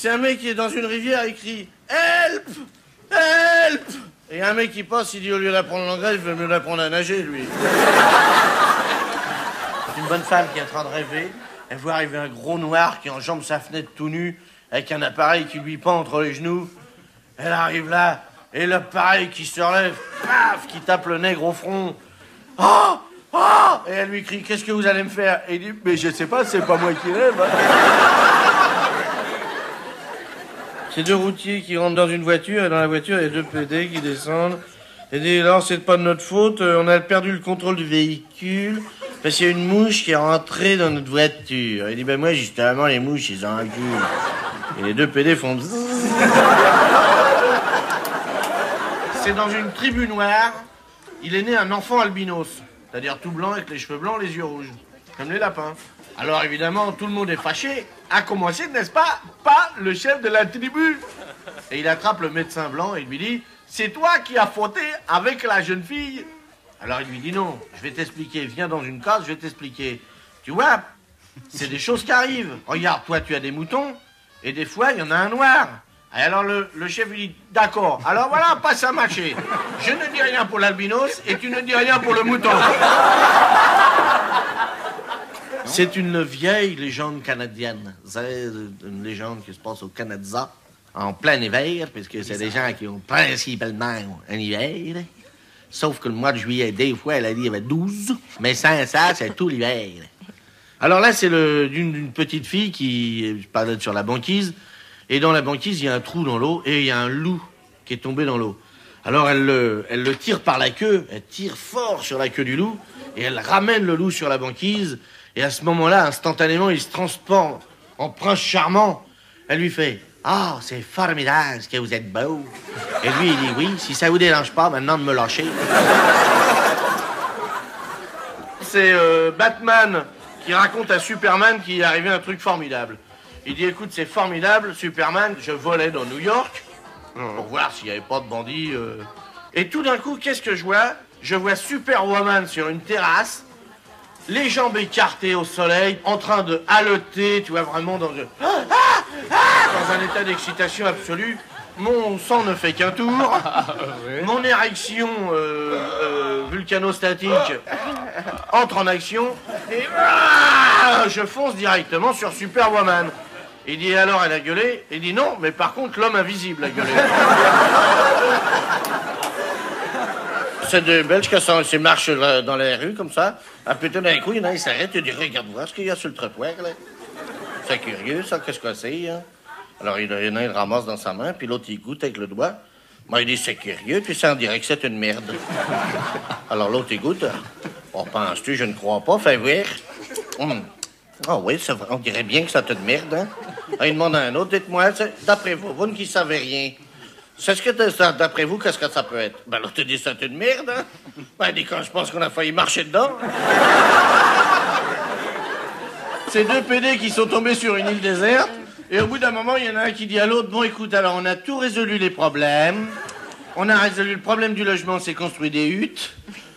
C'est un mec qui est dans une rivière, il crie « Help ! Help !» Et un mec qui passe, il dit au lieu d'apprendre l'anglais, il veut mieux l'apprendre à nager, lui. C'est une bonne femme qui est en train de rêver. Elle voit arriver un gros noir qui enjambe sa fenêtre tout nu, avec un appareil qui lui pend entre les genoux. Elle arrive là, et l'appareil qui se relève, paf, qui tape le nègre au front. « Oh ! Oh !» Et elle lui crie « Qu'est-ce que vous allez me faire ?» Et il dit « Mais je sais pas, c'est pas moi qui rêve. Hein. » C'est deux routiers qui rentrent dans une voiture, et dans la voiture, il y a deux PD qui descendent. Et disent, alors, c'est pas de notre faute, on a perdu le contrôle du véhicule, parce qu'il y a une mouche qui est rentrée dans notre voiture. Il dit, ben moi, justement, les mouches, ils ont un cul. Et les deux PD font... C'est dans une tribu noire, il est né un enfant albinos. C'est-à-dire tout blanc, avec les cheveux blancs, les yeux rouges. Comme les lapins. Alors, évidemment, tout le monde est fâché, à commencer, n'est-ce pas, par le chef de la tribu. Et il attrape le médecin blanc et il lui dit, c'est toi qui as fauté avec la jeune fille. Alors, il lui dit, non, je vais t'expliquer, viens dans une case, je vais t'expliquer. Tu vois, c'est des choses qui arrivent. Regarde, toi, tu as des moutons, et des fois, il y en a un noir. Et alors, le chef lui dit, d'accord, alors voilà, passe à marcher. Je ne dis rien pour l'albinos, et tu ne dis rien pour le mouton. C'est une vieille légende canadienne. C'est une légende qui se passe au Canada, en plein hiver, puisque c'est des gens qui ont principalement un hiver. Sauf que le mois de juillet, des fois, elle a dit qu'il y avait 12. Mais sans ça, c'est tout l'hiver. Alors là, c'est d'une petite fille qui, je parlais sur la banquise, et dans la banquise, il y a un trou dans l'eau, et il y a un loup qui est tombé dans l'eau. Alors elle le tire par la queue, elle tire fort sur la queue du loup, et elle ramène le loup sur la banquise. Et à ce moment-là, instantanément, il se transforme en prince charmant. Elle lui fait « Ah, oh, c'est formidable, ce que vous êtes beau. » Et lui, il dit « Oui, si ça vous dérange pas, maintenant de me lâcher. » C'est Batman qui raconte à Superman qu'il est arrivé un truc formidable. Il dit « Écoute, c'est formidable, Superman, je volais dans New York pour voir s'il n'y avait pas de bandits. Et tout d'un coup, qu'est-ce que je vois? Je vois Superwoman sur une terrasse, les jambes écartées au soleil, en train de haleter, tu vois, vraiment dans un état d'excitation absolue. Mon sang ne fait qu'un tour, mon érection vulcanostatique entre en action, et je fonce directement sur Superwoman. Il dit, alors elle a gueulé, il dit non, mais par contre l'homme invisible a gueulé. C'est des Belges qui marchent dans les rues comme ça. Ah, putain, d'un coup, il y en a, ils s'arrêtent et disent regarde voir ce qu'il y a sur le trottoir, là. C'est curieux, ça, qu'est-ce que c'est, hein? Alors, il y en a, il ramasse dans sa main, puis l'autre, il goûte avec le doigt. Moi, il dit c'est curieux, puis ça, on dirait que c'est une merde. Alors, l'autre, il goûte. Oh, penses-tu, je ne crois pas, fais voir. Ah oui, c'est vrai, on dirait bien que c'est une merde, hein? Ah, il demande à un autre, dites-moi, d'après vous ne qui savez rien. C'est ce que, d'après vous, qu'est-ce que ça peut être? Ben, l'autre dit, c'est une merde, hein? Ben, dit, quand je pense qu'on a failli marcher dedans. C'est deux PD qui sont tombés sur une île déserte, et au bout d'un moment, il y en a un qui dit à l'autre, bon, écoute, alors, on a tout résolu les problèmes. On a résolu le problème du logement, on s'est construit des huttes.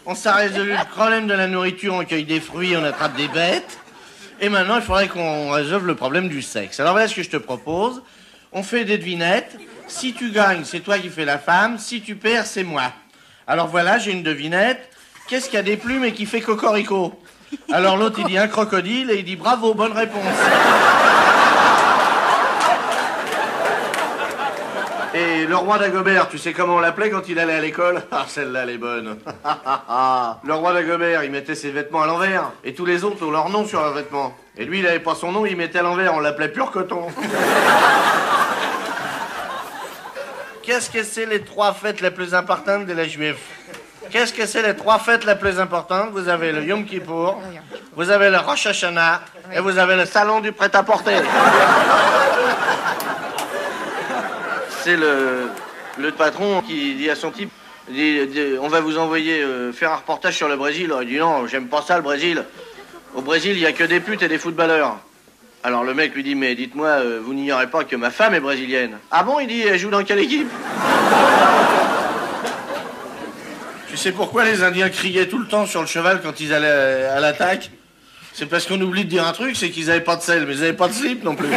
On s'est résolu le problème de la nourriture, on cueille des fruits, on attrape des bêtes. Et maintenant, il faudrait qu'on résolve le problème du sexe. Alors, voilà ce que je te propose. On fait des devinettes. Si tu gagnes, c'est toi qui fais la femme. Si tu perds, c'est moi. Alors voilà, j'ai une devinette. Qu'est-ce qu'il y a des plumes et qui fait cocorico? Alors l'autre, il dit un crocodile et il dit bravo, bonne réponse. Et le roi d'Agobert, tu sais comment on l'appelait quand il allait à l'école? Ah, celle-là, elle est bonne. Le roi d'Agobert, il mettait ses vêtements à l'envers. Et tous les autres ont leur nom sur leurs vêtements. Et lui, il n'avait pas son nom, il mettait à l'envers. On l'appelait pur coton. Qu'est-ce que c'est les trois fêtes les plus importantes de la Juifs? Qu'est-ce que c'est les trois fêtes les plus importantes? Vous avez le Yom Kippour, vous avez le Rosh Hashanah, et vous avez le salon du prêt-à-porter. C'est le patron qui dit à son type, on va vous envoyer faire un reportage sur le Brésil. Il dit non, j'aime pas ça le Brésil. Au Brésil, il n'y a que des putes et des footballeurs. Alors le mec lui dit, mais dites-moi, vous n'ignorez pas que ma femme est brésilienne. Ah bon, il dit, elle joue dans quelle équipe? Tu sais pourquoi les Indiens criaient tout le temps sur le cheval quand ils allaient à l'attaque? C'est parce qu'on oublie de dire un truc, c'est qu'ils n'avaient pas de selle, mais ils n'avaient pas de slip non plus.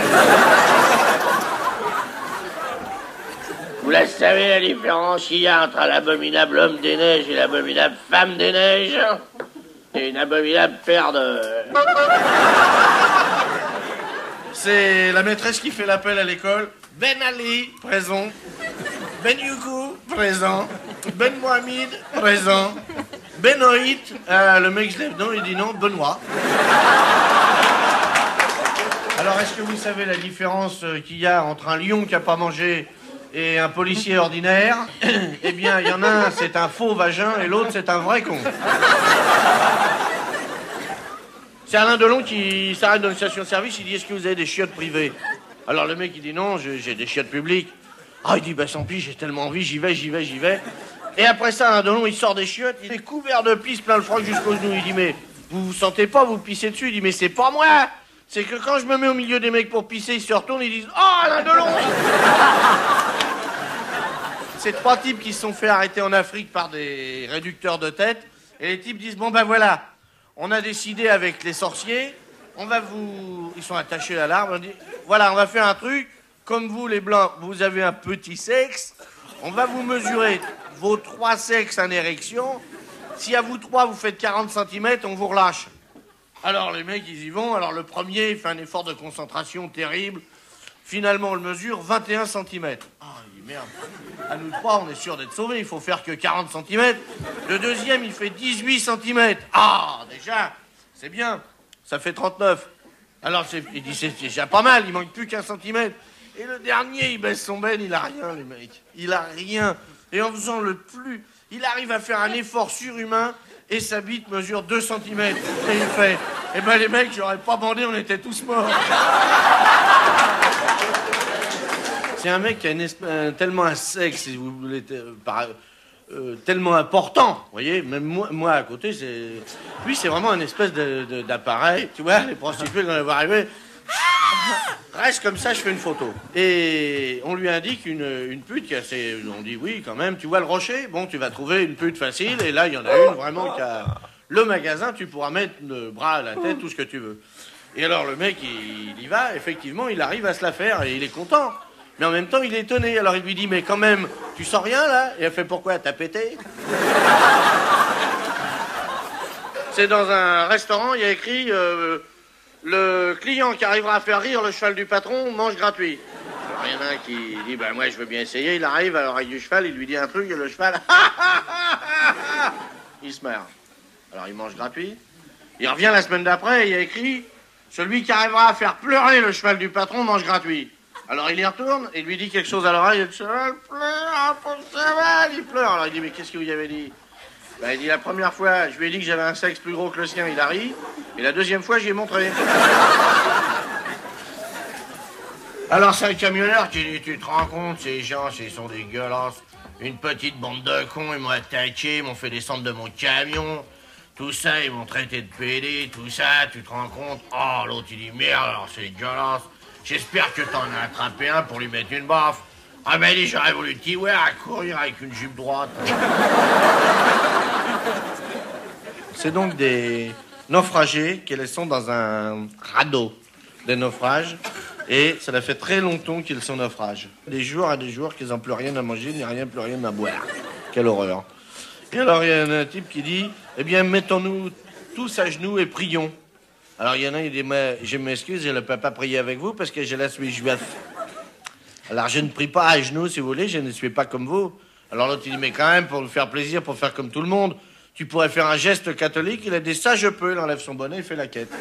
Vous savez la différence qu'il y a entre l'abominable homme des neiges et l'abominable femme des neiges? Et une abominable paire de... C'est la maîtresse qui fait l'appel à l'école. Ben Ali, présent. Ben Youkou, présent. Ben Mohamed, présent. Benoît, le mec se lève non, il dit non, Benoît. Alors, est-ce que vous savez la différence qu'il y a entre un lion qui n'a pas mangé et un policier ordinaire? Eh bien, il y en a un, c'est un faux vagin, et l'autre, c'est un vrai con. C'est Alain Delon qui s'arrête dans une station-service, il dit « Est-ce que vous avez des chiottes privées ?» Alors le mec, il dit « Non, j'ai des chiottes publiques. » Ah, il dit « Bah, sans pis, j'ai tellement envie, j'y vais. » Et après ça, Alain Delon, il sort des chiottes, il est couvert de pisse plein le froc jusqu'aux genoux. Il dit « Mais vous vous sentez pas, vous pissez dessus ?» Il dit « Mais c'est pas moi !» C'est que quand je me mets au milieu des mecs pour pisser, ils se retournent, ils disent « Oh, Alain Delon !» Ces trois types qui se sont fait arrêter en Afrique par des réducteurs de tête, et les types disent « Bon, ben voilà, on a décidé avec les sorciers, on va vous... » Ils sont attachés à l'arbre, on dit « Voilà, on va faire un truc, comme vous, les Blancs, vous avez un petit sexe, on va vous mesurer vos trois sexes en érection, si à vous trois, vous faites 40 cm, on vous relâche. » Alors les mecs, ils y vont. Alors le premier, il fait un effort de concentration terrible. Finalement, on le mesure, 21 cm. Ah, il dit merde. À nous trois, on est sûr d'être sauvés. Il faut faire que 40 cm. Le deuxième, il fait 18 cm. Ah, déjà, c'est bien. Ça fait 39. Alors il dit, c'est déjà pas mal. Il manque plus qu'un centimètre. Et le dernier, il baisse son ben. Il a rien, les mecs. Il a rien. Et en faisant le plus, il arrive à faire un effort surhumain. Et sa bite mesure 2 cm. Et il fait, eh ben les mecs, j'aurais pas bandé, on était tous morts. C'est un mec qui a tellement un sexe, si vous voulez, tellement important, vous voyez, même moi à côté, c'est... Lui, c'est vraiment une espèce d'appareil, tu vois, les prostituées, quand elles vont arriver, reste comme ça, je fais une photo. Et on lui indique une pute qui a assez... On dit oui, quand même, tu vois le rocher? Bon, tu vas trouver une pute facile, et là, il y en a une vraiment qui a... Le magasin, tu pourras mettre le bras, la tête, tout ce que tu veux. Et alors, le mec, il y va, effectivement, il arrive à se la faire, et il est content. Mais en même temps, il est étonné. Alors, il lui dit, mais quand même, tu sens rien, là? Et elle fait, pourquoi? T'as pété? C'est dans un restaurant, il y a écrit... Le client qui arrivera à faire rire le cheval du patron mange gratuit. Alors il y en a un qui dit, ben moi je veux bien essayer, il arrive à l'oreille du cheval, il lui dit un truc et le cheval, il se marre. Alors il mange gratuit. Il revient la semaine d'après et il a écrit, celui qui arrivera à faire pleurer le cheval du patron mange gratuit. Alors il y retourne et lui dit quelque chose à l'oreille, le cheval pleure, pour le cheval, il pleure. Alors il dit, mais qu'est-ce que vous y avez dit? Ben, il dit, la première fois, je lui ai dit que j'avais un sexe plus gros que le sien, il a ri. Et la deuxième fois, j'y ai montré. Alors, c'est un camionneur qui dit, tu te rends compte, ces gens, ils sont dégueulasses. Une petite bande de cons, ils m'ont attaqué, ils m'ont fait descendre de mon camion. Tout ça, ils m'ont traité de pédé, tout ça, tu te rends compte? Oh, l'autre, il dit, merde, alors c'est dégueulasse. J'espère que t'en as attrapé un pour lui mettre une baffe. Ah ben, il dit, j'aurais voulu t'y voir à courir avec une jupe droite. C'est donc des naufragés qui sont dans un radeau des naufrages. Et cela fait très longtemps qu'ils sont naufrages. Des jours à des jours qu'ils n'ont plus rien à manger, ni rien, plus rien à boire. Quelle horreur. Et alors, il y en a un type qui dit, eh bien, mettons-nous tous à genoux et prions. Alors, il y en a un qui dit, mais je m'excuse, je ne peux pas prier avec vous parce que je la suis juif. Alors, je ne prie pas à genoux, si vous voulez, je ne suis pas comme vous. Alors, l'autre, il dit, mais quand même, pour vous faire plaisir, pour faire comme tout le monde, tu pourrais faire un geste catholique. Il a dit, ça, je peux. Il enlève son bonnet, il fait la quête.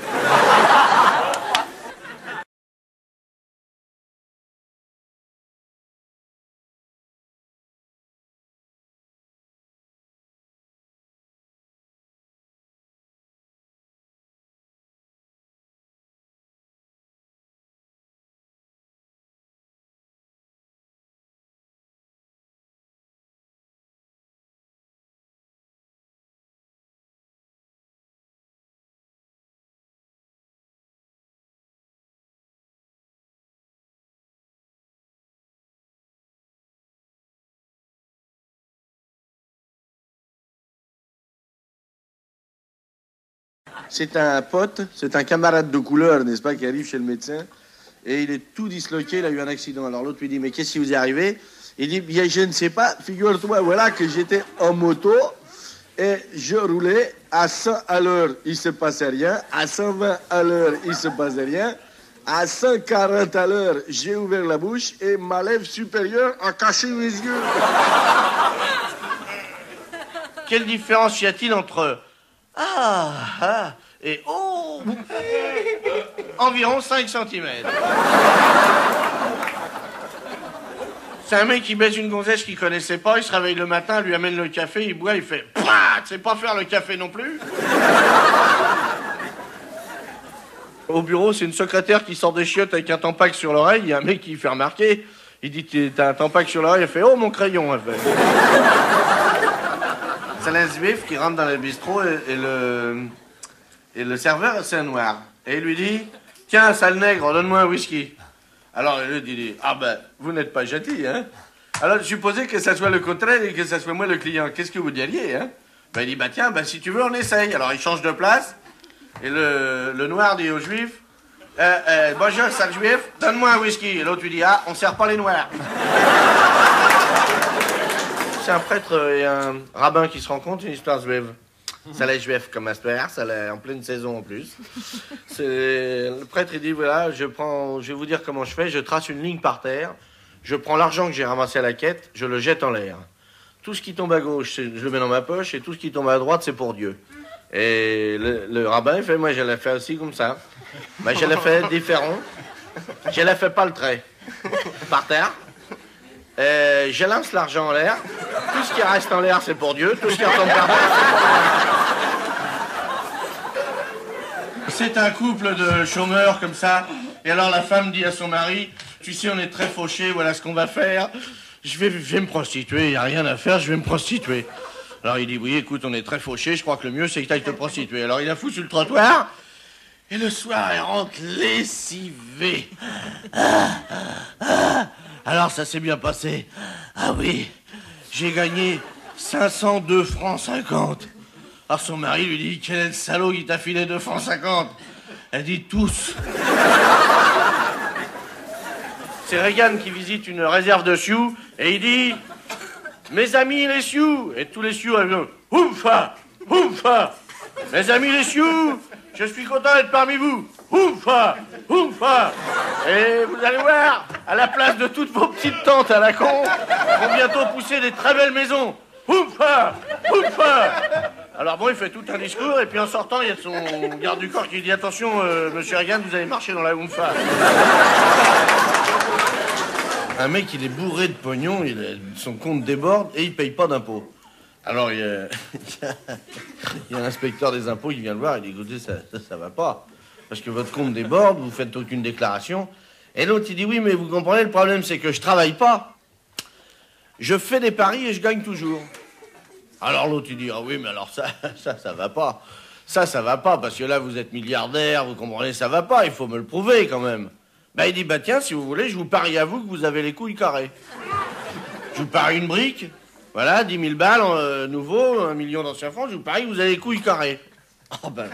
C'est un pote, c'est un camarade de couleur, n'est-ce pas, qui arrive chez le médecin, et il est tout disloqué, il a eu un accident. Alors l'autre lui dit, mais qu'est-ce qui vous est arrivé? Il dit, bien, je ne sais pas, figure-toi, voilà que j'étais en moto et je roulais à 100 à l'heure, il ne se passait rien, à 120 à l'heure, il ne se passait rien, à 140 à l'heure, j'ai ouvert la bouche et ma lèvre supérieure a caché mes yeux. Quelle différence y a-t-il entre « ah, ah » et « oh » environ 5 cm. C'est un mec qui baise une gonzesse qu'il connaissait pas, il se réveille le matin, lui amène le café, il boit, il fait « pouah !» Tu sais pas faire le café non plus. Au bureau, c'est une secrétaire qui sort des chiottes avec un tampac sur l'oreille, il y a un mec qui fait remarquer, il dit « t'as un tampac sur l'oreille ?» Elle fait « oh, mon crayon !» Elle fait. C'est un juif qui rentre dans le bistrot et le serveur, c'est un noir. Et il lui dit, tiens, sale nègre, donne-moi un whisky. Alors il lui dit, ah ben, vous n'êtes pas gentil, hein. Alors supposez que ça soit le contraire et que ça soit moi le client, qu'est-ce que vous diriez, hein? Ben il dit, bah tiens, ben, si tu veux, on essaye. Alors il change de place et le noir dit au juif, bonjour, sale juif, donne-moi un whisky. Et l'autre lui dit, ah, on sert pas les noirs. C'est un prêtre et un rabbin qui se rencontrent, une histoire juive. Ça l'est juif comme histoire, ça l'est en pleine saison en plus. Le prêtre, il dit, voilà, je vais vous dire comment je fais, je trace une ligne par terre, je prends l'argent que j'ai ramassé à la quête, je le jette en l'air. Tout ce qui tombe à gauche, je le mets dans ma poche, et tout ce qui tombe à droite, c'est pour Dieu. Et le rabbin, il fait, moi, je l'ai fait aussi comme ça. Mais je l'ai fait différent. Je l'ai fait pas le trait. Par terre. Je lance l'argent en l'air. Tout ce qui reste en l'air, c'est pour Dieu. Tout ce qui retombe par terre, c'est un couple de chômeurs comme ça. Et alors la femme dit à son mari, tu sais, on est très fauchés, voilà ce qu'on va faire. Je vais me prostituer, il n'y a rien à faire, je vais me prostituer. Alors il dit, oui, écoute, on est très fauchés, je crois que le mieux, c'est que tu ailles te prostituer. Alors il la fout sur le trottoir. Et le soir, elle rentre lessivée. Alors ça s'est bien passé. Ah oui, j'ai gagné 502,50 francs. Alors son mari lui dit, quel est le salaud qui t'a filé 2,50 francs? Elle dit, tous. C'est Reagan qui visite une réserve de sioux et il dit, mes amis les sioux. Et tous les sioux, ils disent, oumfa, oumfa. Mes amis les sioux, je suis content d'être parmi vous. Oumfa, oumfa. Et vous allez voir, à la place de toutes vos petites tentes à la con, vont bientôt pousser des très belles maisons. Oumfa, oumfa. Alors bon, il fait tout un discours, et puis en sortant, il y a son garde du corps qui dit, attention, monsieur Reagan, vous allez marcher dans la oumfa. Un mec, il est bourré de pognon, son compte déborde, et il paye pas d'impôts. Alors, il y a l'inspecteur des impôts qui vient le voir, il dit, écoutez, ça va pas. Parce que votre compte déborde, vous faites aucune déclaration. Et l'autre, il dit, oui, mais vous comprenez, le problème, c'est que je travaille pas. Je fais des paris et je gagne toujours. Alors l'autre, il dit, ah oui, mais alors ça va pas. Ça va pas, parce que là, vous êtes milliardaire, vous comprenez, ça va pas, il faut me le prouver, quand même. Ben, il dit, bah tiens, si vous voulez, je vous parie à vous que vous avez les couilles carrées. Je vous parie une brique, voilà, 10 000 balles, nouveau, 1 million d'anciens francs, je vous parie que vous avez les couilles carrées. Oh ben,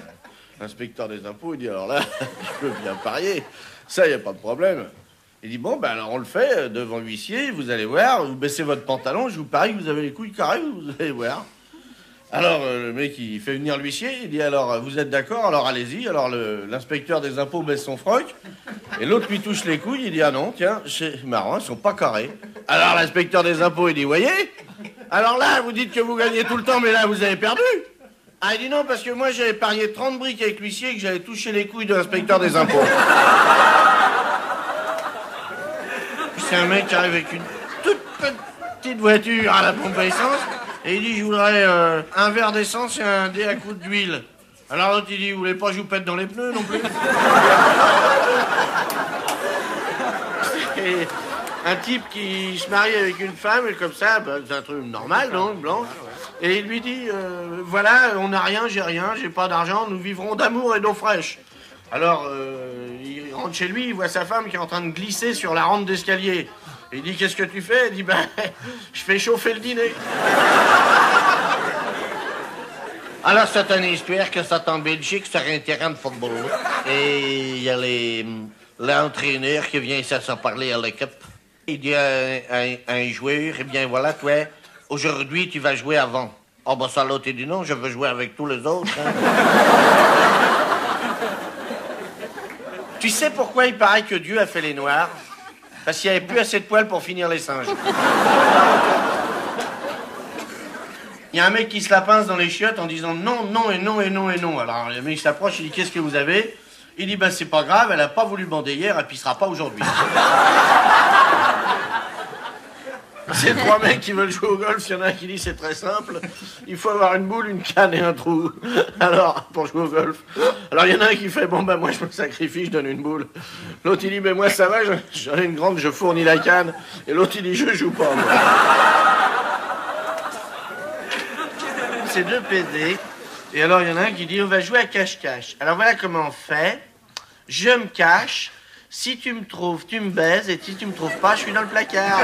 l'inspecteur des impôts, il dit, alors là, je peux bien parier. Ça, il n'y a pas de problème. Il dit, bon, ben alors on le fait devant l'huissier, vous allez voir, vous baissez votre pantalon, je vous parie que vous avez les couilles carrées, vous allez voir. Alors, le mec, il fait venir l'huissier, il dit, alors, vous êtes d'accord, alors allez-y. Alors, l'inspecteur des impôts baisse son froc, et l'autre lui touche les couilles, il dit, ah non, tiens, c'est marrant, ils sont pas carrés. Alors, l'inspecteur des impôts, il dit, voyez, alors là, vous dites que vous gagnez tout le temps, mais là, vous avez perdu. Ah, il dit non, parce que moi, j'avais parié 30 briques avec l'huissier et que j'avais touché les couilles de l'inspecteur des impôts. C'est un mec qui arrive avec une toute petite voiture à la pompe à essence et il dit, je voudrais un verre d'essence et un dé à coups d'huile. Alors l'autre, il dit, vous voulez pas que je vous pète dans les pneus non plus? Et un type qui se marie avec une femme, comme ça, bah, c'est un truc normal, non, blanche. Et il lui dit, voilà, on n'a rien, j'ai rien, j'ai pas d'argent, nous vivrons d'amour et d'eau fraîche. Alors, il rentre chez lui, il voit sa femme qui est en train de glisser sur la rampe d'escalier. Il dit, qu'est-ce que tu fais? Elle dit, ben, je fais chauffer le dîner. Alors, c'est une histoire que c'est en Belgique, c'est un terrain de football. Et il y a l'entraîneur qui vient s'en parler à l'équipe. Il dit à un joueur, eh bien voilà, toi, aujourd'hui, tu vas jouer avant. Oh, ben ça, l'autre, il dit non, je veux jouer avec tous les autres. Hein. Tu sais pourquoi il paraît que Dieu a fait les noirs? Parce qu'il n'y avait plus assez de poils pour finir les singes. Il y a un mec qui se la pince dans les chiottes en disant non, non, et non, et non, et non. Alors le mec s'approche, il dit qu'est-ce que vous avez? Il dit ben c'est pas grave, elle a pas voulu bander hier, elle pissera pas aujourd'hui. Ces trois mecs qui veulent jouer au golf, il y en a un qui dit c'est très simple, il faut avoir une boule, une canne et un trou. Alors, pour jouer au golf. Alors il y en a un qui fait bon ben moi je me sacrifie, je donne une boule. L'autre il dit ben moi ça va, j'en ai une grande, je fournis la canne. Et l'autre il dit je joue pas. Moi. Ces deux PD, et alors il y en a un qui dit on va jouer à cache-cache. Alors voilà comment on fait, je me cache, si tu me trouves, tu me baises, et si tu me trouves pas, je suis dans le placard.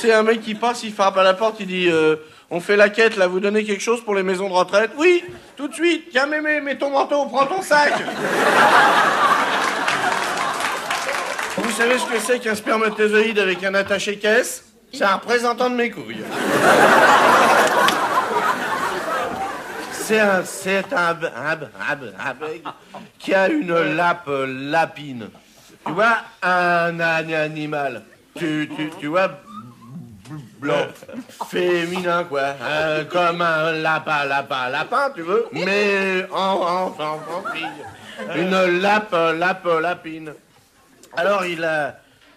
C'est un mec qui passe, il frappe à la porte, il dit on fait la quête là, vous donnez quelque chose pour les maisons de retraite? Oui, tout de suite, tiens mémé, mets ton manteau, prends ton sac. Vous savez ce que c'est qu'un spermatozoïde avec un attaché-caisse? C'est un représentant de mes couilles. Qui a une lapine. Tu vois, un animal. Tu vois, blanc, féminin, quoi. Comme un lapin, tu veux. Mais en fille. Une lapine. Alors,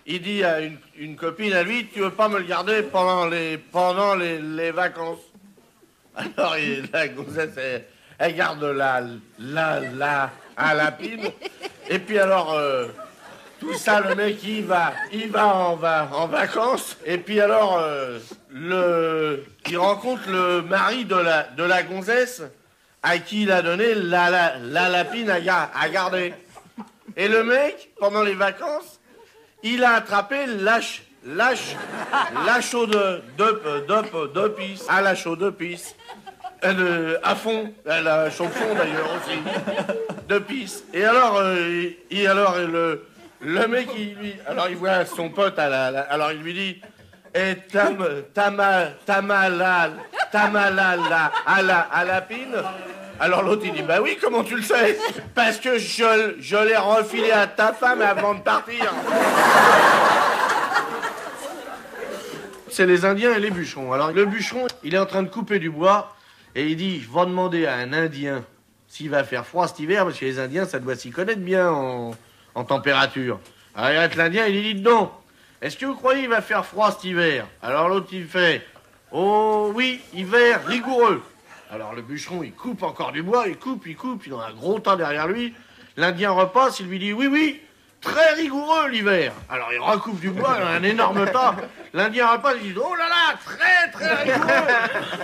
il dit à une copine à lui, tu veux pas me le garder pendant les vacances? Alors la gonzesse, elle garde la lapine. Et puis alors, tout ça, le mec, il va en vacances. Et puis alors, il rencontre le mari de la gonzesse à qui il a donné la lapine à garder. Et le mec, pendant les vacances, il a attrapé la chaude de pisse. Ah, la chaude de pisse. À fond. La chaude fond, d'ailleurs, aussi. De pisse. Et alors, le mec, il voit son pote à alors, il lui dit, à la pine. Alors l'autre, il dit, bah oui, comment tu le sais? Parce que je l'ai refilé à ta femme avant de partir. C'est les Indiens et les bûcherons. Alors le bûcheron, il est en train de couper du bois et il dit, je vais demander à un Indien s'il va faire froid cet hiver, parce que les Indiens, ça doit s'y connaître bien en température. Alors il arrête l'Indien, il lui dit, non, est-ce que vous croyez qu'il va faire froid cet hiver? Alors l'autre, il fait, oh oui, hiver rigoureux. Alors le bûcheron, il coupe encore du bois, il coupe, il en a un gros tas derrière lui. L'Indien repasse, il lui dit, oui, très rigoureux l'hiver. Alors il recoupe du bois, il en a un énorme tas. L'Indien repasse, il dit, oh là là, très rigoureux.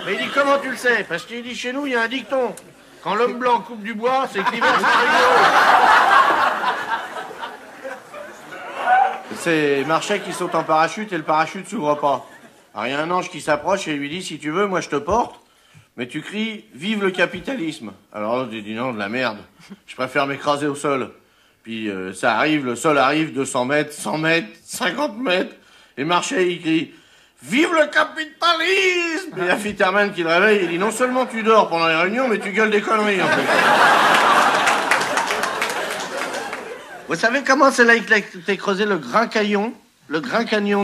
Mais il dit, comment tu le sais? Parce qu'il dit, chez nous, il y a un dicton. Quand l'homme blanc coupe du bois, c'est que l'hiver, c'est rigoureux. C'est Marchais qui saute en parachute et le parachute s'ouvre pas. Alors il y a un ange qui s'approche et lui dit, si tu veux, moi je te porte. Mais tu cries, vive le capitalisme. Alors l'autre dit, non, de la merde. Je préfère m'écraser au sol. Puis ça arrive, le sol arrive, 200 mètres, 100 mètres, 50 mètres. Et Marchais, il crie, vive le capitalisme. Et il y a Fitterman qui le réveille, il dit, non seulement tu dors pendant les réunions, mais tu gueules des conneries, en fait. Vous savez comment c'est là que t'es creusé le Grand Canyon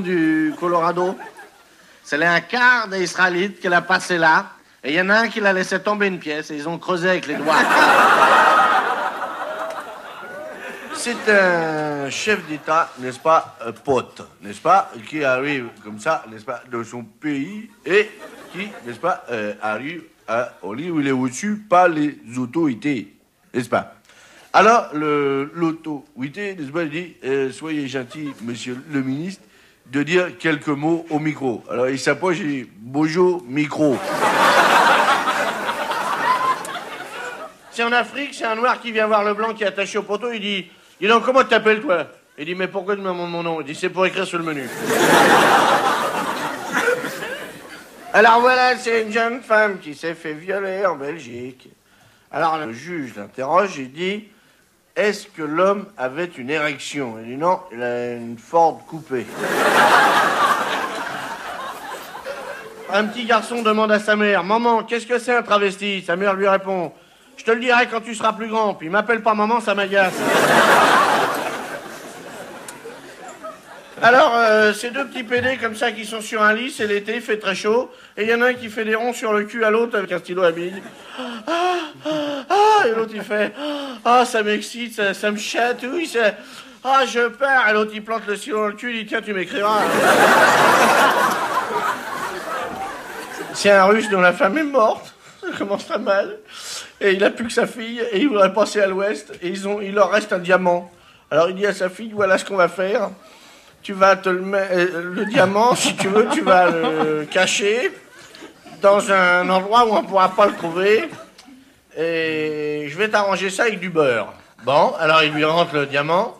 du Colorado? C'est là un quart des Israélites qu'elle a passé là. Et il y en a un qui l'a laissé tomber une pièce et ils ont creusé avec les doigts. C'est un chef d'État, n'est-ce pas, pote, n'est-ce pas, qui arrive comme ça, n'est-ce pas, de son pays et qui, n'est-ce pas, arrive au lit où il est reçu par les autorités, n'est-ce pas. Alors, l'autorité, n'est-ce pas, il dit, soyez gentil, monsieur le ministre, de dire quelques mots au micro. Alors, il s'approche et dit, bonjour, micro. C'est en Afrique, c'est un noir qui vient voir le blanc qui est attaché au poteau, il dit, dis donc, comment t'appelles toi? Il dit, mais pourquoi tu me demandes mon nom? Il dit, c'est pour écrire sur le menu. Alors voilà, c'est une jeune femme qui s'est fait violer en Belgique. Alors le juge l'interroge, il dit, Est-ce que l'homme avait une érection? Il dit non, il a une Ford coupée. Un petit garçon demande à sa mère, maman, qu'est-ce que c'est un travesti? Sa mère lui répond, je te le dirai quand tu seras plus grand, puis m'appelle pas maman, ça m'agace. Alors, ces deux petits PD comme ça qui sont sur un lit, c'est l'été, il fait très chaud, et il y en a un qui fait des ronds sur le cul à l'autre avec un stylo à billes. Ah, ah, ah, et l'autre il fait ah, ça m'excite, ça me chatouille, ça... ah, je pars. Et l'autre il plante le stylo dans le cul, il dit tiens, tu m'écriras. C'est un Russe dont la femme est morte, ça commence très mal, et il a plus que sa fille, et il voudrait passer à l'ouest, et il leur reste un diamant. Alors il dit à sa fille, voilà ce qu'on va faire. Tu vas te le mettre, le diamant, si tu veux, tu vas le cacher dans un endroit où on ne pourra pas le trouver. Et je vais t'arranger ça avec du beurre. Bon, alors il lui rentre le diamant,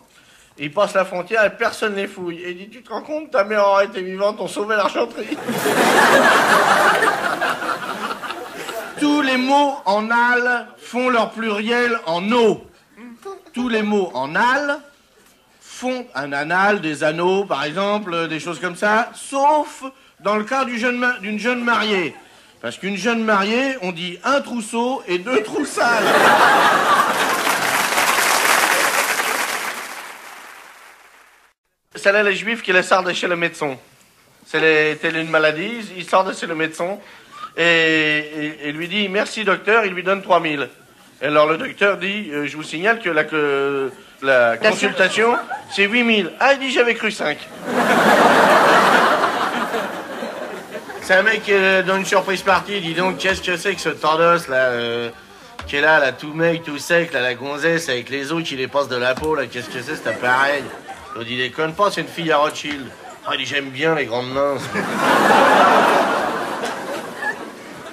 il passe la frontière et personne ne les fouille. Et il dit, tu te rends compte, ta mère aurait été vivante, on sauvait l'argenterie. Tous les mots en al font leur pluriel en o. Tous les mots en al font un anal, des anneaux, par exemple, des choses comme ça, sauf dans le cas d'une jeune mariée. Parce qu'une jeune mariée, on dit un trousseau et deux troussales. Celle-là, les juifs qui la sortent de chez le médecin. C'était une maladie, ils sortent de chez le médecin et lui dit « Merci docteur », il lui donne 3000. Et alors le docteur dit « Je vous signale que la consultation, c'est 8000. Ah, il dit, j'avais cru 5. C'est un mec qui est dans une surprise partie. Dis donc, qu'est-ce que c'est que ce tordos, là, qui est là, tout mec, tout sec, là, la gonzesse, avec les os qui dépassent de la peau, là, qu'est-ce que c'est, cet appareil? Je dis, déconne pas, c'est une fille à Rothschild. Ah, il dit, j'aime bien les grandes mains.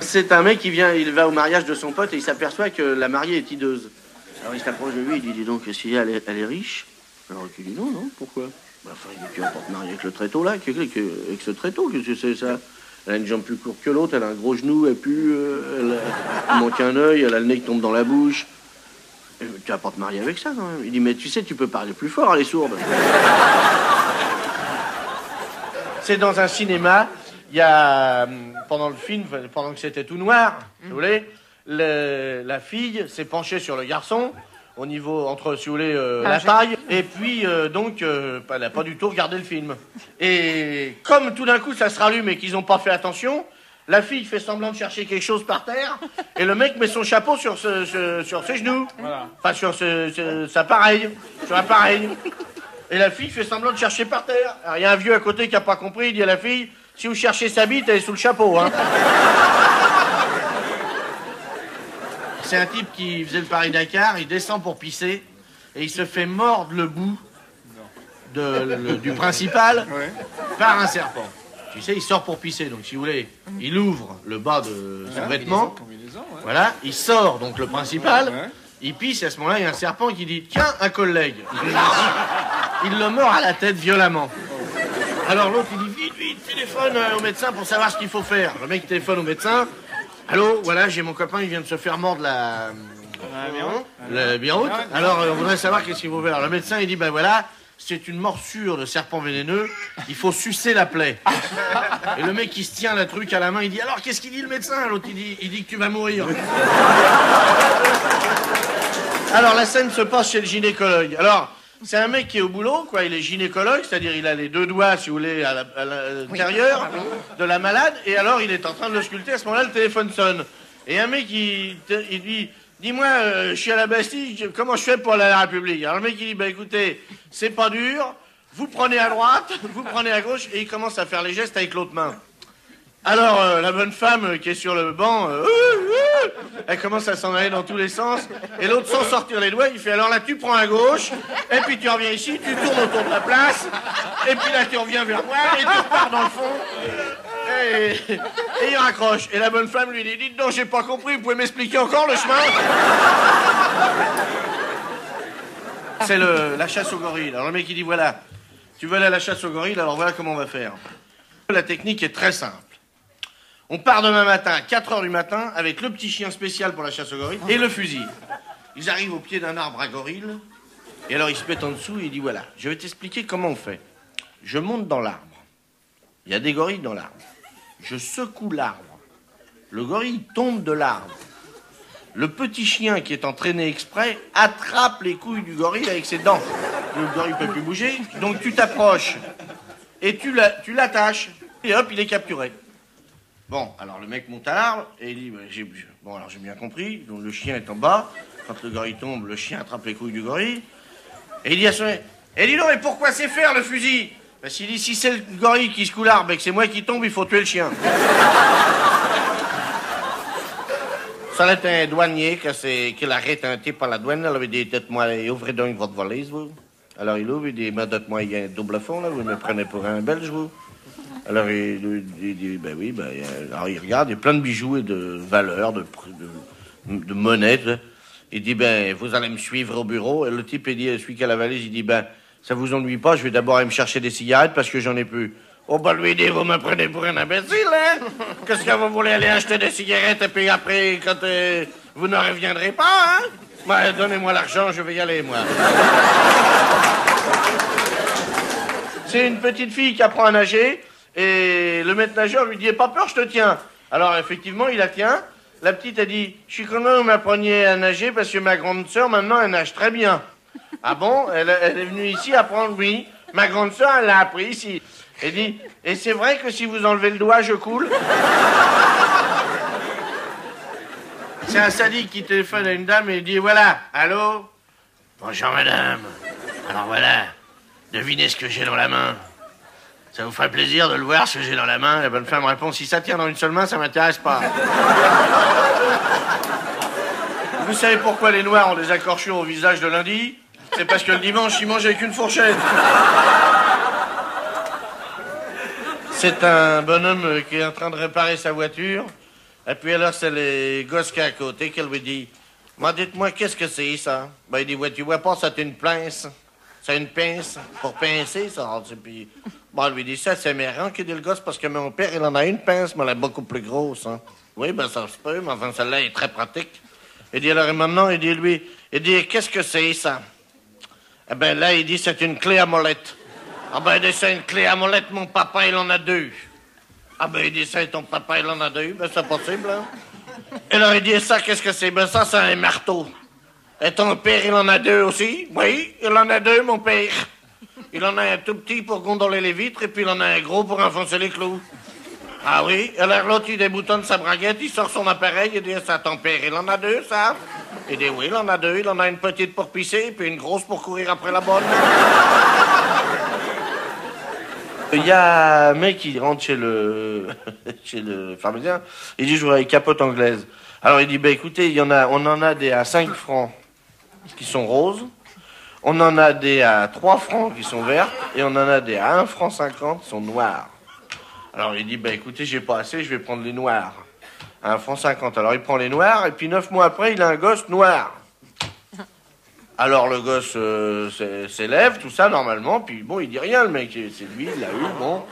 C'est un mec qui vient, il va au mariage de son pote et il s'aperçoit que la mariée est hideuse. Alors il s'approche de lui, il dit, dis donc, si elle est riche? Alors il dit, non, non, pourquoi? Bah, enfin, il dit, tu vas pas te marier avec le tréteau, là, avec ce tréteau, qu'est-ce que c'est, ça? Elle a une jambe plus courte que l'autre, elle a un gros genou, elle pue, elle manque un œil, elle a le nez qui tombe dans la bouche. Et, tu vas pas te marier avec ça, quand même. Il dit, mais tu sais, tu peux parler plus fort, elle est sourde. C'est dans un cinéma, il y a, pendant le film, pendant que c'était tout noir, vous voulez, la fille s'est penchée sur le garçon, au niveau, entre, si vous voulez, la taille, et puis, elle n'a pas du tout regardé le film. Et comme tout d'un coup, ça se rallume et qu'ils n'ont pas fait attention, la fille fait semblant de chercher quelque chose par terre, et le mec met son chapeau sur ses genoux. Voilà. Enfin, sur l'appareil. Et la fille fait semblant de chercher par terre. Alors, il y a un vieux à côté qui n'a pas compris, il dit à la fille, si vous cherchez sa bite, elle est sous le chapeau, hein. C'est un type qui faisait le Paris-Dakar, il descend pour pisser et il se fait mordre le bout du principal par un serpent. Tu sais, il sort pour pisser, donc si vous voulez, il ouvre le bas de son vêtement, voilà, il sort donc le principal, il pisse et à ce moment-là, il y a un serpent qui dit « Tiens, un collègue !» Il le mord à la tête violemment. Alors l'autre, il dit « Vite, vite, téléphone au médecin pour savoir ce qu'il faut faire !» Le mec téléphone au médecin. Allô, voilà, j'ai mon copain, il vient de se faire mordre la biroute. Alors, on voudrait savoir qu'est-ce qu'il faut faire. Le médecin, il dit, ben voilà, c'est une morsure de serpent vénéneux, il faut sucer la plaie. Et le mec, qui se tient la truc à la main, il dit, alors, qu'est-ce qu'il dit, le médecin? L'autre, il dit que tu vas mourir. Alors, la scène se passe chez le gynécologue. Alors, c'est un mec qui est au boulot, quoi, il est gynécologue, c'est-à-dire il a les deux doigts, si vous voulez, à l'intérieur de la malade, et alors il est en train de l'ausculter, à ce moment-là, le téléphone sonne. Et un mec, il dit, dis-moi, je suis à la Bastille, comment je fais pour aller à la République? Alors le mec, il dit, bah écoutez, c'est pas dur, vous prenez à droite, vous prenez à gauche, et il commence à faire les gestes avec l'autre main. Alors, la bonne femme qui est sur le banc, elle commence à s'en aller dans tous les sens, et l'autre, sans sortir les doigts, il fait, alors là, tu prends à gauche, et puis tu reviens ici, tu tournes autour de la place, et puis là, tu reviens vers moi, et tu repars dans le fond, et il raccroche. Et la bonne femme lui dit, dites donc, j'ai pas compris, vous pouvez m'expliquer encore le chemin? C'est la chasse au gorille. Alors le mec, il dit, voilà, tu veux aller à la chasse au gorille, alors voilà comment on va faire. La technique est très simple. On part demain matin à 4 h du matin avec le petit chien spécial pour la chasse aux gorilles et le fusil. Ils arrivent au pied d'un arbre à gorilles, Et alors, il se met en dessous et il dit, voilà, je vais t'expliquer comment on fait. Je monte dans l'arbre. Il y a des gorilles dans l'arbre. Je secoue l'arbre. Le gorille tombe de l'arbre. Le petit chien qui est entraîné exprès attrape les couilles du gorille avec ses dents. Le gorille ne peut plus bouger, donc tu t'approches et tu l'attaches. Et hop, il est capturé. Bon, alors le mec monte à l'arbre et il dit, bah, bon, alors j'ai bien compris, donc le chien est en bas. Quand le gorille tombe, le chien attrape les couilles du gorille. Et il dit à son mec, et dis donc, mais pourquoi c'est faire le fusil? Parce qu'il dit, si c'est le gorille qui secoue l'arbre et que c'est moi qui tombe, il faut tuer le chien. Ça l'était un douanier qui l'a arrêté par la douane. Elle avait dit, dites-moi, ouvrez donc votre valise, vous. Alors il ouvre, il dit, mais dites-moi, il y a un double fond, là, vous me prenez pour un Belge, vous. Alors il dit, ben oui, ben, alors il regarde, il y a plein de bijoux et de valeurs, de monnaies. Il dit, ben, vous allez me suivre au bureau. Et le type, il dit, celui qui a la valise, il dit, ben, ça vous ennuie pas, je vais d'abord aller me chercher des cigarettes parce que j'en ai plus. Oh, ben, lui, il dit, vous me prenez pour un imbécile, hein? Qu'est-ce que vous voulez aller acheter des cigarettes et puis après, quand vous ne reviendrez pas, hein? Ben, donnez-moi l'argent, je vais y aller, moi. C'est une petite fille qui apprend à nager et le maître nageur lui dit, eh, pas peur, je te tiens. Alors, effectivement, il la tient. La petite a dit, je suis content que vous m'appreniez à nager parce que ma grande sœur, maintenant, elle nage très bien. Ah bon? Elle est venue ici apprendre, oui. Ma grande sœur, elle l'a appris ici. Elle dit, et c'est vrai que si vous enlevez le doigt, je coule? C'est un sadique qui téléphone à une dame et dit, voilà, allô? Bonjour, madame. Alors voilà, devinez ce que j'ai dans la main. Ça vous ferait plaisir de le voir, ce que j'ai dans la main? La bonne femme répond, si ça tient dans une seule main, ça m'intéresse pas. Vous savez pourquoi les Noirs ont des accorchures au visage de lundi? C'est parce que le dimanche, ils mangent avec une fourchette. C'est un bonhomme qui est en train de réparer sa voiture. Et puis alors, c'est les gosses qui sont à côté qui lui disent, « Moi, dites-moi, qu'est-ce que c'est, ça ?» Ben, il dit, ouais, « Tu vois pas, ça, c'est une pince. C'est une pince pour pincer, ça. » Puis, bon, lui dit, « Ça, c'est marrant qui dit le gosse, parce que mon père, il en a une pince, mais elle est beaucoup plus grosse. Hein. » Oui, ben, ça se peut, mais enfin, celle-là est très pratique. Il dit, alors, et maintenant, il dit, lui, il dit, qu'est-ce que c'est, ça? Eh ben, là, il dit, c'est une clé à molette. Ah ben, il dit, c'est une clé à molette, mon papa, il en a deux. Ah ben, il dit, c'est ton papa, il en a deux. Ben, c'est possible, hein? Et là, il dit, ça, qu'est-ce que c'est? Ben, ça, c'est un marteau. Et ton père, il en a deux aussi? Oui, il en a deux, mon père. Il en a un tout petit pour gondoler les vitres, et puis il en a un gros pour enfoncer les clous. Ah oui, alors l'autre, il déboutonne sa braguette, il sort son appareil, il dit, ça, ton père, il en a deux, ça? Il dit, oui, il en a deux, il en a une petite pour pisser, puis une grosse pour courir après la bonne. Il y a un mec qui rentre chez le pharmacien, il dit, je voudrais une capote anglaise. Alors il dit, ben écoutez, on en a des à 5 francs qui sont roses, on en a des à 3 francs qui sont vertes, et on en a des à 1,50 francs qui sont noires. Alors il dit, ben écoutez, j'ai pas assez, je vais prendre les noirs. À 1,50 francs. Alors il prend les noirs, et puis 9 mois après, il a un gosse noir. Alors le gosse s'élève, tout ça, normalement, puis bon, il dit rien, le mec, c'est lui, il l'a eu, bon.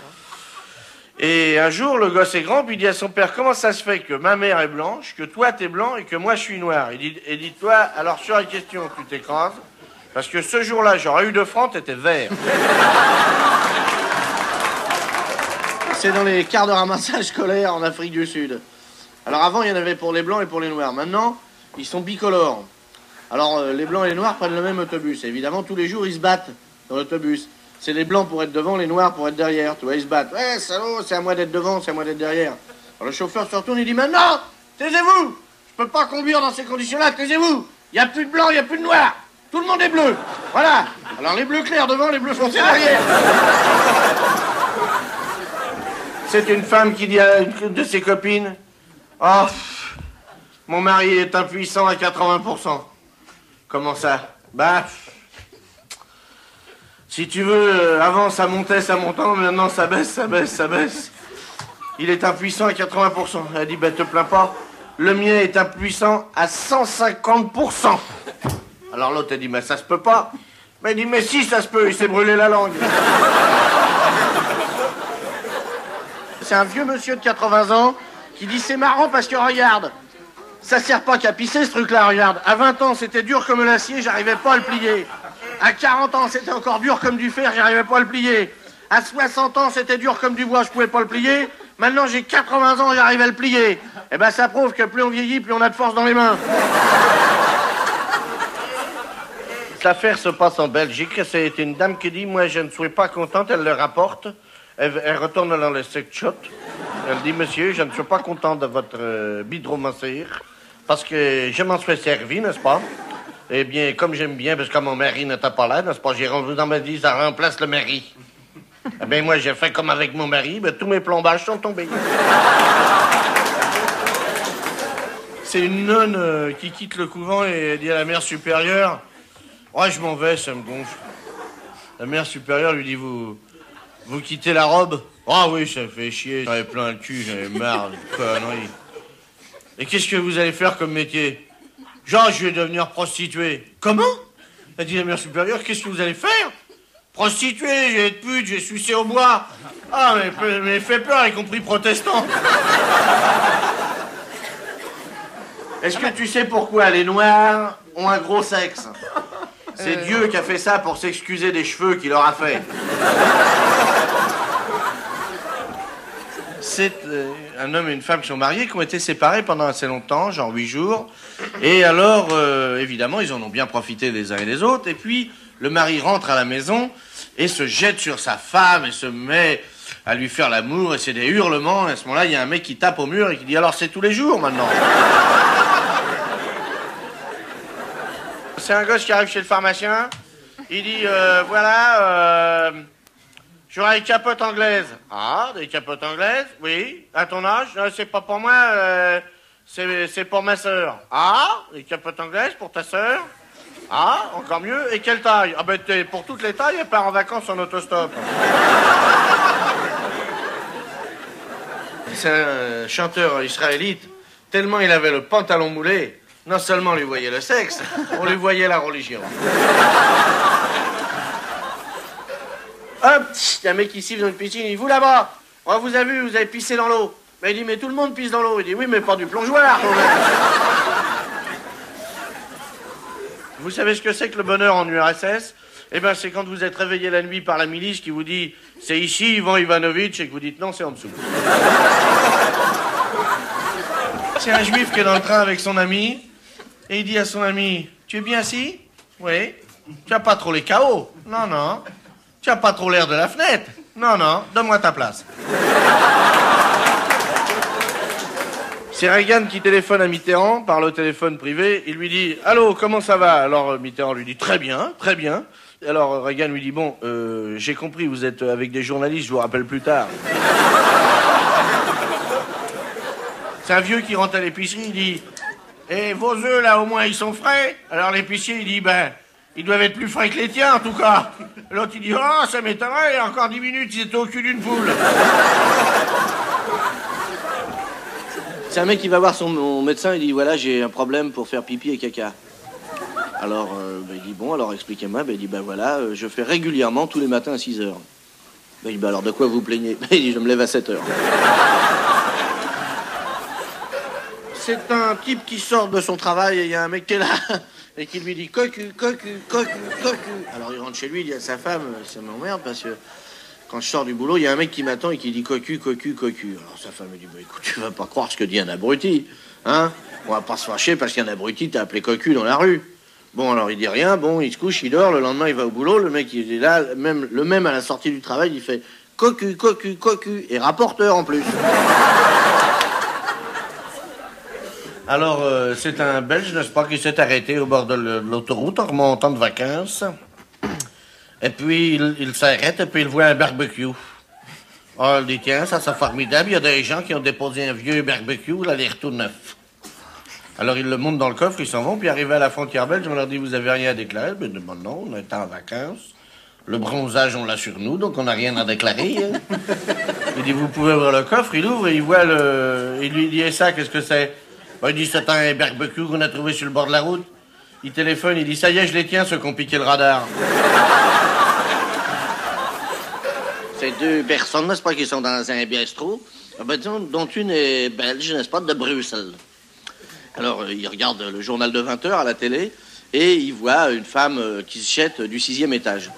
Et un jour, le gosse est grand, puis il dit à son père, comment ça se fait que ma mère est blanche, que toi t'es blanc, et que moi je suis noir? Il dit, toi, alors sur la question, tu t'écrases, parce que ce jour-là, j'aurais eu 2 francs, t'étais vert. C'est dans les quarts de ramassage scolaire en Afrique du Sud. Alors avant, il y en avait pour les blancs et pour les noirs. Maintenant, ils sont bicolores. Alors les blancs et les noirs prennent le même autobus. Et évidemment, tous les jours, ils se battent dans l'autobus. C'est les blancs pour être devant, les noirs pour être derrière. Tu vois, ils se battent. « Ouais, salaud, c'est à moi d'être devant, c'est à moi d'être derrière. » Alors le chauffeur se retourne, il dit « Maintenant, taisez-vous! Je peux pas conduire dans ces conditions-là, taisez-vous! Il n'y a plus de blancs, il n'y a plus de noirs! Tout le monde est bleu! Voilà! Alors les bleus clairs devant, les bleus foncés derrière. » C'est une femme qui dit à une de ses copines, « Oh, mon mari est impuissant à 80%. » Comment ça? Bah, si tu veux, avant ça montait, maintenant ça baisse, ça baisse, ça baisse. Il est impuissant à 80%. Elle dit, bah, te plains pas, le mien est impuissant à 150%. Alors l'autre a dit, mais ça se peut pas. Mais il dit, mais si, ça se peut, il s'est brûlé la langue. C'est un vieux monsieur de 80 ans qui dit, c'est marrant parce que regarde, ça sert pas qu'à pisser ce truc-là, regarde. À 20 ans, c'était dur comme l'acier, j'arrivais pas à le plier. À 40 ans, c'était encore dur comme du fer, j'arrivais pas à le plier. À 60 ans, c'était dur comme du bois, je pouvais pas le plier. Maintenant, j'ai 80 ans, j'arrive à le plier. Eh ben, ça prouve que plus on vieillit, plus on a de force dans les mains. Cette affaire se passe en Belgique. C'est une dame qui dit « Moi, je ne suis pas contente », elle le rapporte. Elle retourne dans le sex shop. Elle dit « Monsieur, je ne suis pas contente de votre bidromasseur parce que je m'en suis servi, n'est-ce pas? » Eh bien, comme j'aime bien, parce que mon mari n'était pas là, n'est-ce pas, j'ai rendu dans ma vie, ça remplace le mari. Eh bien, moi, j'ai fait comme avec mon mari, mais tous mes plombages sont tombés. C'est une nonne qui quitte le couvent et dit à la mère supérieure, « Ouais, je m'en vais, ça me gonfle. » La mère supérieure lui dit, « Vous quittez la robe ?»« Ah oui, ça fait chier, j'avais plein le cul, j'avais marre, conneries. » »« Et qu'est-ce que vous allez faire comme métier ?» Genre, je vais devenir prostituée. Comment? Elle dit la mère supérieure, qu'est-ce que vous allez faire? Prostituée, je vais être pute, je vais sucer au bois. Ah, mais fait peur, y compris protestant. Est-ce que tu sais pourquoi les Noirs ont un gros sexe? C'est Dieu qui a fait ça pour s'excuser des cheveux qu'il leur a fait. C'est un homme et une femme qui sont mariés, qui ont été séparés pendant assez longtemps, genre 8 jours. Et alors, évidemment, ils en ont bien profité les uns et les autres. Et puis, le mari rentre à la maison et se jette sur sa femme et se met à lui faire l'amour. Et c'est des hurlements. Et à ce moment-là, il y a un mec qui tape au mur et qui dit « Alors, c'est tous les jours, maintenant. » C'est un gosse qui arrive chez le pharmacien. Il dit « Voilà... J'aurai une capote anglaise. »« Ah, des capotes anglaises? Oui. À ton âge? C'est pas pour moi, c'est pour ma sœur. »« Ah, des capotes anglaises pour ta sœur? Ah, encore mieux. Et quelle taille? »« Ah ben, pour toutes les tailles, elle part en vacances en autostop. » C'est un chanteur israélite, tellement il avait le pantalon moulé, non seulement on lui voyait le sexe, on lui voyait la religion. Hop, il y a un mec qui siffle dans une piscine, il dit « Vous là-bas, on vous a vu, vous avez pissé dans l'eau. » Mais il dit « Mais tout le monde pisse dans l'eau. » Il dit « Oui, mais pas du plongeoir. » Vous savez ce que c'est que le bonheur en URSS? Eh bien, c'est quand vous êtes réveillé la nuit par la milice qui vous dit « C'est ici, Ivan Ivanovitch » et que vous dites « Non, c'est en dessous. » C'est un juif qui est dans le train avec son ami et il dit à son ami « Tu es bien assis? Oui. Tu n'as pas trop les KO? Non, non. Tu n'as pas trop l'air de la fenêtre. Non, non, donne-moi ta place. » C'est Reagan qui téléphone à Mitterrand par le téléphone privé. Il lui dit « Allô, comment ça va ?» Alors Mitterrand lui dit « Très bien, très bien. » Alors Reagan lui dit « Bon, j'ai compris, vous êtes avec des journalistes, je vous rappelle plus tard. » C'est un vieux qui rentre à l'épicerie, il dit « Et vos œufs, là, au moins, ils sont frais ?» Alors l'épicier, il dit « Ben... ils doivent être plus frais que les tiens, en tout cas. » L'autre, il dit « Oh, ça m'étonnerait, encore 10 minutes, ils étaient au cul d'une poule. » C'est un mec qui va voir son médecin, il dit « Voilà, j'ai un problème pour faire pipi et caca. » Alors, il dit « Bon, alors expliquez-moi. » Il dit « Ben voilà, je fais régulièrement tous les matins à 6 heures. » Il dit « Ben alors, de quoi vous plaignez ? » Il dit « Je me lève à 7 heures. » C'est un type qui sort de son travail et il y a un mec qui est là et qui lui dit « Cocu, cocu, cocu, cocu ». Alors il rentre chez lui, il dit à sa femme « Ça m'emmerde parce que quand je sors du boulot, il y a un mec qui m'attend et qui dit « Cocu, cocu, cocu ». Alors sa femme lui dit bah, « Écoute, tu vas pas croire ce que dit un abruti, hein? On va pas se fâcher parce qu'un abruti t'a appelé cocu dans la rue. » Bon, alors il dit rien, bon, il se couche, il dort, le lendemain il va au boulot, le mec il est là, le même à la sortie du travail, il fait « Cocu, cocu, cocu » et rapporteur en plus. Alors, c'est un Belge, n'est-ce pas, qui s'est arrêté au bord de l'autoroute en remontant de vacances. Et puis, il s'arrête et puis il voit un barbecue. Alors, il dit, tiens, ça c'est formidable, il y a des gens qui ont déposé un vieux barbecue, là, il est tout neuf. Alors, il le monte dans le coffre, ils s'en vont, puis arrivé à la frontière belge, on leur dit, vous avez rien à déclarer? Ben, bon, non, on est en vacances. Le bronzage, on l'a sur nous, donc on n'a rien à déclarer. Hein. Il dit, vous pouvez ouvrir le coffre, il ouvre et il voit le... Il lui dit, et ça, qu'est-ce que c'est? Il dit, c'est un barbecue qu'on a trouvé sur le bord de la route. Il téléphone, il dit, ça y est, je les tiens, ceux qui ont piqué le radar. Ces deux personnes, n'est-ce pas, qui sont dans un bistrot, dont une est belge, n'est-ce pas, de Bruxelles. Alors, ils regardent le journal de 20 h à la télé, et il voit une femme qui se jette du 6e étage.